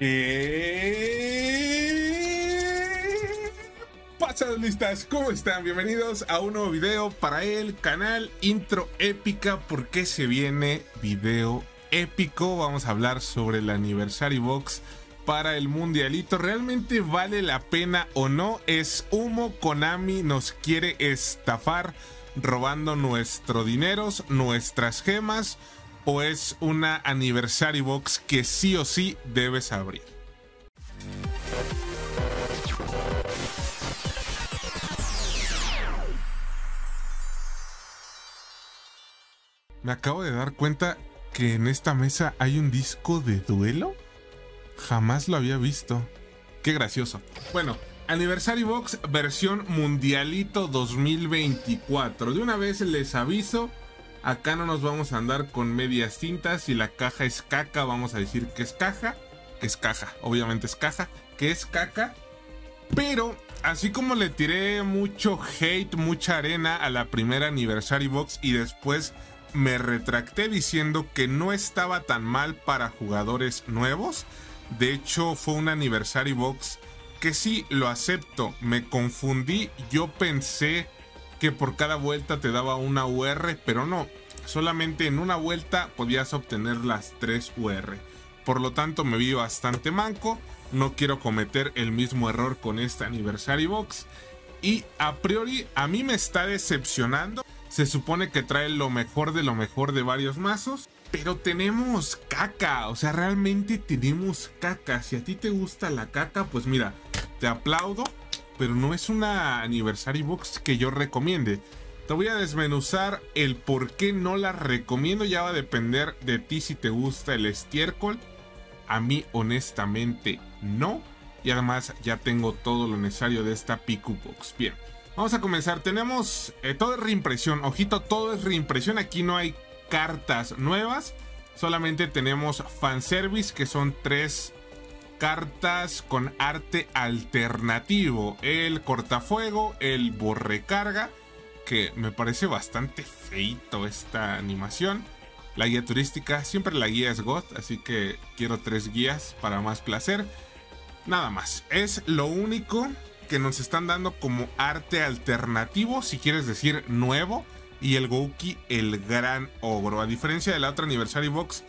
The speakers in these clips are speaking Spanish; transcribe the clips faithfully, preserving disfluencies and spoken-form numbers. Eh... Pasados listas, ¿cómo están? Bienvenidos a un nuevo video para el canal Intro Épica, porque se viene video épico. Vamos a hablar sobre el Anniversary Box para el mundialito. ¿Realmente vale la pena o no? Es humo, Konami nos quiere estafar robando nuestros dineros, nuestras gemas, o es una Anniversary Box que sí o sí debes abrir. Me acabo de dar cuenta que en esta mesa hay un disco de duelo. Jamás lo había visto. Qué gracioso. Bueno, Anniversary Box versión mundialito dos mil veinticuatro. De una vez les aviso, acá no nos vamos a andar con medias tintas. Si la caja es caca, vamos a decir que es caja, que es caja, obviamente es caja, que es caca. Pero así como le tiré mucho hate, mucha arena a la primera Anniversary Box y después me retracté diciendo que no estaba tan mal para jugadores nuevos, de hecho fue una Anniversary Box que sí, lo acepto, me confundí, yo pensé que por cada vuelta te daba una U R, pero no, solamente en una vuelta podías obtener las tres U R. Por lo tanto me vi bastante manco, no quiero cometer el mismo error con esta Anniversary Box. Y a priori a mí me está decepcionando, se supone que trae lo mejor de lo mejor de varios mazos, pero tenemos caca, o sea realmente tenemos caca. Si a ti te gusta la caca, pues mira, te aplaudo. Pero no es una Anniversary Box que yo recomiende. Te voy a desmenuzar el por qué no la recomiendo. Ya va a depender de ti si te gusta el estiércol. A mí honestamente no. Y además ya tengo todo lo necesario de esta Piku Box. Bien, vamos a comenzar. Tenemos eh, todo es reimpresión. Ojito, todo es reimpresión. Aquí no hay cartas nuevas. Solamente tenemos fanservice, que son tres cartas con arte alternativo, el cortafuego, el borrecarga, que me parece bastante feito esta animación, la guía turística, siempre la guía es God, así que quiero tres guías para más placer, nada más, es lo único que nos están dando como arte alternativo, si quieres decir nuevo, y el Gouki, el gran ogro, a diferencia de la otra Anniversary Box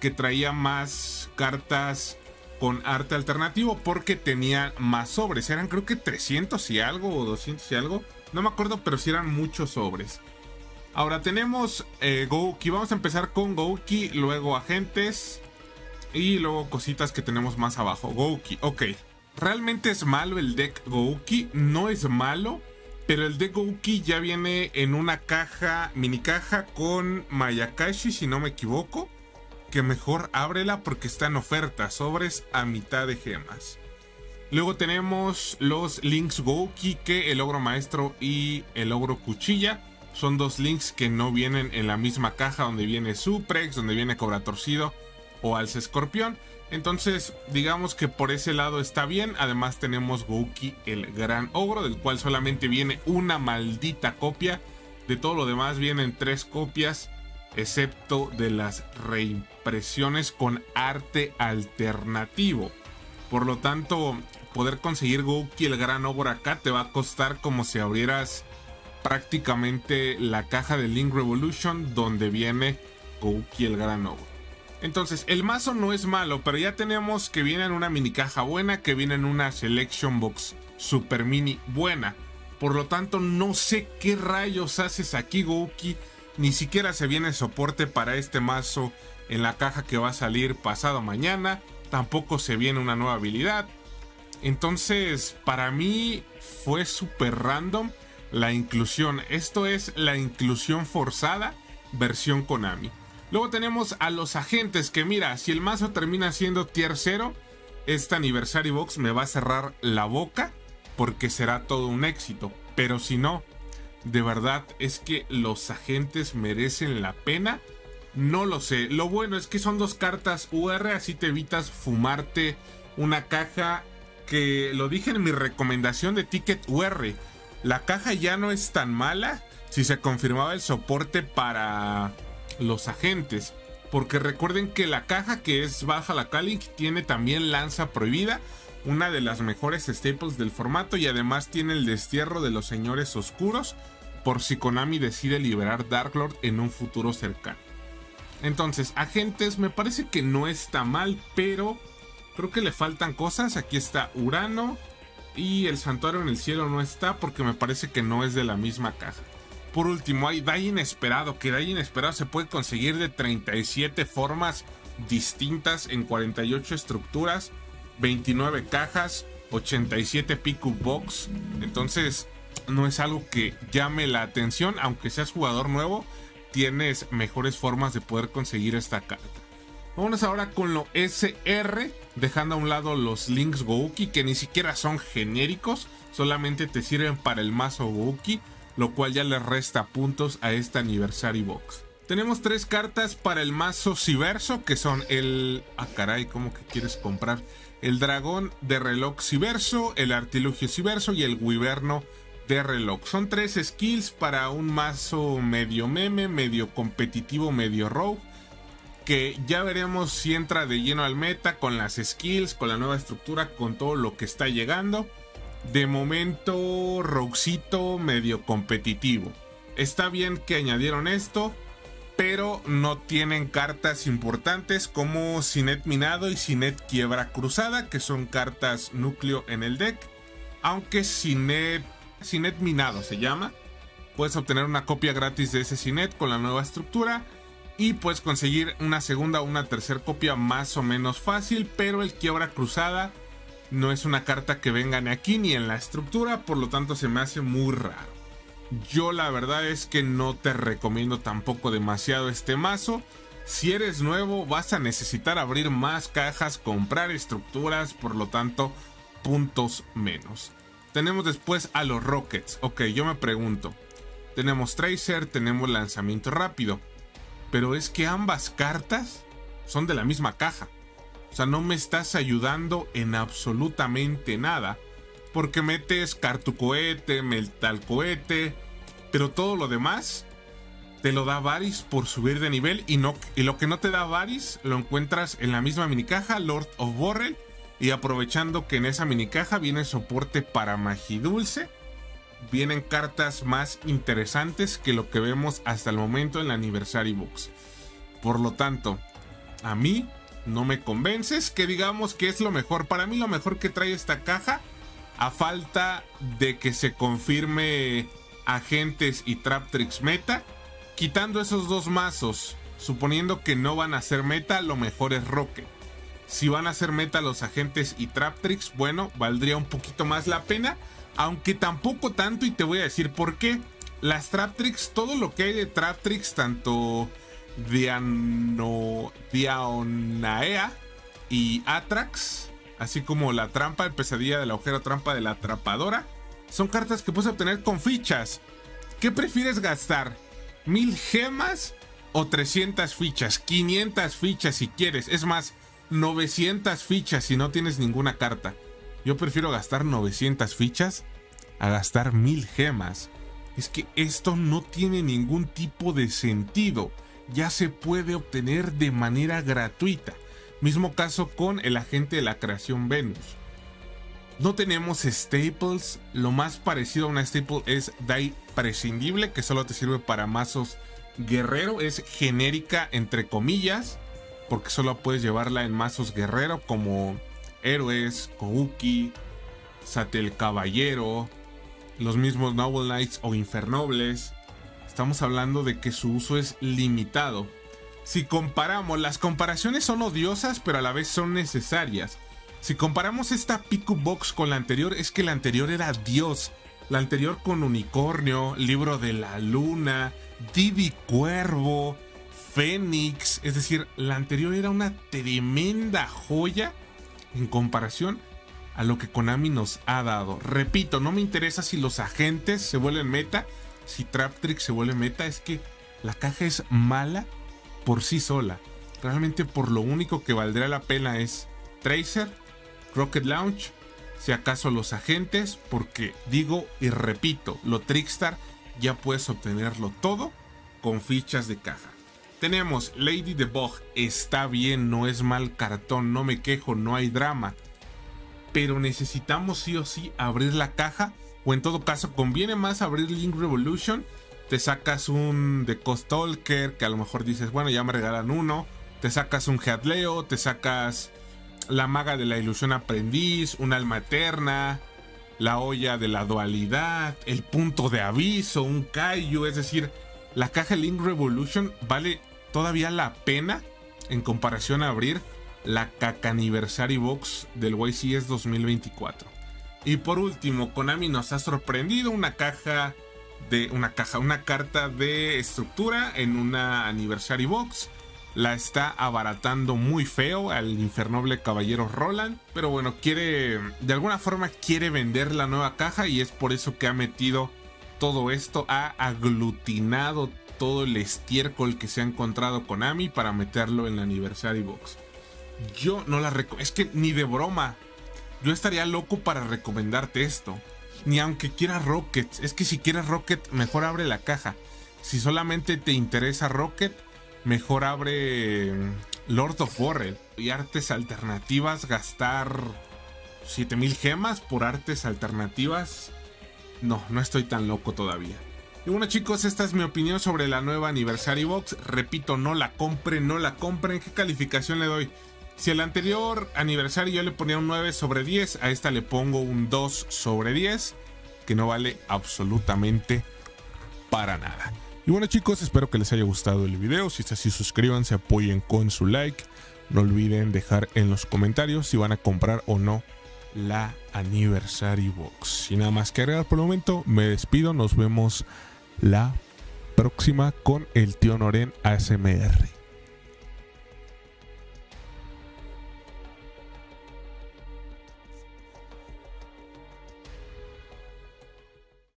que traía más cartas con arte alternativo porque tenía más sobres, eran creo que trescientos y algo o doscientos y algo, no me acuerdo, pero sí eran muchos sobres. Ahora tenemos eh, Gouki, vamos a empezar con Gouki, luego agentes y luego cositas que tenemos más abajo. Gouki, ok, realmente es malo el deck Gouki, no es malo, pero el deck Gouki ya viene en una caja, mini caja con Mayakashi si no me equivoco, que mejor ábrela porque está en oferta, sobres a mitad de gemas. Luego tenemos los links Gouki, que el ogro maestro y el ogro cuchilla son dos links que no vienen en la misma caja donde viene Suprex, donde viene Cobra Torcido o Alce Escorpión, entonces digamos que por ese lado está bien. Además tenemos Gouki el gran ogro, del cual solamente viene una maldita copia, de todo lo demás vienen tres copias excepto de las reimpresiones con arte alternativo. Por lo tanto, poder conseguir Gouki el gran ogro acá te va a costar como si abrieras prácticamente la caja de Link Revolution donde viene Gouki el gran ogro. Entonces el mazo no es malo, pero ya tenemos que viene en una mini caja buena, que viene en una Selection Box super mini buena. Por lo tanto no sé qué rayos haces aquí Gouki. Ni siquiera se viene soporte para este mazo en la caja que va a salir pasado mañana. Tampoco se viene una nueva habilidad. Entonces, para mí fue súper random la inclusión. Esto es la inclusión forzada versión Konami. Luego tenemos a los agentes, que mira, si el mazo termina siendo tier cero, esta Anniversary Box me va a cerrar la boca porque será todo un éxito. Pero si no, de verdad es que los agentes merecen la pena, no lo sé. Lo bueno es que son dos cartas U R, así te evitas fumarte una caja, que lo dije en mi recomendación de ticket U R, la caja ya no es tan mala si se confirmaba el soporte para los agentes, porque recuerden que la caja que es baja la Kalink tiene también lanza prohibida, una de las mejores staples del formato, y además tiene el destierro de los señores oscuros por si Konami decide liberar Dark Lord en un futuro cercano. Entonces, Agentes me parece que no está mal, pero creo que le faltan cosas. Aquí está Urano y el Santuario en el Cielo no está porque me parece que no es de la misma caja. Por último, hay Día Inesperado, que Día Inesperado se puede conseguir de treinta y siete formas distintas en cuarenta y ocho estructuras, veintinueve cajas, ochenta y siete pick-up box. Entonces, no es algo que llame la atención. Aunque seas jugador nuevo, tienes mejores formas de poder conseguir esta carta. Vámonos ahora con lo S R, dejando a un lado los links Gouki, que ni siquiera son genéricos, solamente te sirven para el mazo Gouki, lo cual ya le resta puntos a esta Anniversary Box. Tenemos tres cartas para el mazo Civerso, que son el... Ah, caray, ¿cómo que quieres comprar? El Dragón de Reloj Civerso, el Artilugio Civerso y el Wyverno de Reloj. Son tres skills para un mazo medio meme, medio competitivo, medio rogue, que ya veremos si entra de lleno al meta con las skills, con la nueva estructura, con todo lo que está llegando. De momento, roguecito medio competitivo. Está bien que añadieron esto, pero no tienen cartas importantes como Cynet Minado y Cynet Quiebra Cruzada, que son cartas núcleo en el deck. Aunque Cynet, Cynet Minado se llama, puedes obtener una copia gratis de ese Cynet con la nueva estructura y puedes conseguir una segunda o una tercera copia más o menos fácil, pero el Quiebra Cruzada no es una carta que venga ni aquí ni en la estructura, por lo tanto se me hace muy raro. Yo la verdad es que no te recomiendo tampoco demasiado este mazo. Si eres nuevo vas a necesitar abrir más cajas, comprar estructuras, por lo tanto puntos menos. Tenemos después a los Rockets. Ok, yo me pregunto, tenemos Tracer, tenemos Lanzamiento Rápido, pero es que ambas cartas son de la misma caja. O sea, no me estás ayudando en absolutamente nada, porque metes Cartucohete, Metalcohete, pero todo lo demás te lo da Varys por subir de nivel, y, no, y lo que no te da Varys lo encuentras en la misma minicaja, Lord of Borrell, y aprovechando que en esa minicaja viene soporte para Magi Dulce, vienen cartas más interesantes que lo que vemos hasta el momento en la Anniversary Box. Por lo tanto, a mí no me convences que digamos que es lo mejor. Para mí lo mejor que trae esta caja, a falta de que se confirme Agentes y Traptrix meta, quitando esos dos mazos, suponiendo que no van a ser meta, lo mejor es Rocket. Si van a ser meta los Agentes y Traptrix, bueno, valdría un poquito más la pena, aunque tampoco tanto, y te voy a decir por qué. Las Traptrix, todo lo que hay de Traptrix, tanto Diano, Dionaea y Atrax, así como la trampa, el pesadilla de la agujera, trampa de la atrapadora, son cartas que puedes obtener con fichas. ¿Qué prefieres gastar? ¿mil gemas o trescientas fichas? quinientas fichas si quieres, es más, novecientas fichas si no tienes ninguna carta. Yo prefiero gastar novecientas fichas a gastar mil gemas. Es que esto no tiene ningún tipo de sentido. Ya se puede obtener de manera gratuita. Mismo caso con el Agente de la Creación Venus. No tenemos staples. Lo más parecido a una staple es Die Prescindible, que solo te sirve para mazos guerrero. Es genérica entre comillas, porque solo puedes llevarla en mazos guerrero como Héroes, Gouki, Satel Caballero, los mismos Noble Knights o Infernobles. Estamos hablando de que su uso es limitado. Si comparamos, las comparaciones son odiosas, pero a la vez son necesarias. Si comparamos esta Pick-up Box con la anterior, es que la anterior era Dios. La anterior con Unicornio, Libro de la Luna, Didi Cuervo, Fénix. Es decir, la anterior era una tremenda joya en comparación a lo que Konami nos ha dado. Repito, no me interesa si los Agentes se vuelven meta, si Traptrix se vuelve meta, es que la caja es mala por sí sola. Realmente por lo único que valdrá la pena es Tracer, Rocket Launch, si acaso los Agentes, porque digo y repito, lo Trickstar ya puedes obtenerlo todo con fichas de caja. Tenemos Lady the Bug, está bien, no es mal cartón, no me quejo, no hay drama. Pero necesitamos sí o sí abrir la caja, o en todo caso conviene más abrir Link Revolution. Te sacas un de Costalker, que a lo mejor dices, bueno, ya me regalan uno. Te sacas un Headleo, te sacas la Maga de la Ilusión Aprendiz, un Alma Eterna, la Olla de la Dualidad, el Punto de Aviso, un Kaiju. Es decir, la caja Link Revolution vale todavía la pena en comparación a abrir la caca Anniversary Box del Y C S dos mil veinticuatro. Y por último, Konami nos ha sorprendido una caja de una caja, una carta de estructura en una Anniversary Box. La está abaratando muy feo al infernoble caballero Roland, pero bueno, quiere de alguna forma quiere vender la nueva caja, y es por eso que ha metido todo esto, ha aglutinado todo el estiércol que se ha encontrado Konami para meterlo en la Anniversary Box. Yo no la recomiendo, es que ni de broma, yo estaría loco para recomendarte esto. Ni aunque quieras Rockets. Es que si quieres Rocket, mejor abre la caja. Si solamente te interesa Rocket, mejor abre Lord of Borrell. Y artes alternativas, gastar siete mil gemas por artes alternativas, no, no estoy tan loco todavía. Y bueno chicos, esta es mi opinión sobre la nueva Anniversary Box. Repito, no la compren, no la compren. ¿Qué calificación le doy? Si el anterior aniversario yo le ponía un nueve sobre diez, a esta le pongo un dos sobre diez, que no vale absolutamente para nada. Y bueno chicos, espero que les haya gustado el video. Si es así, suscríbanse, apoyen con su like. No olviden dejar en los comentarios si van a comprar o no la Anniversary Box. Y nada más que agregar por el momento, me despido. Nos vemos la próxima con el tío Noren A S M R.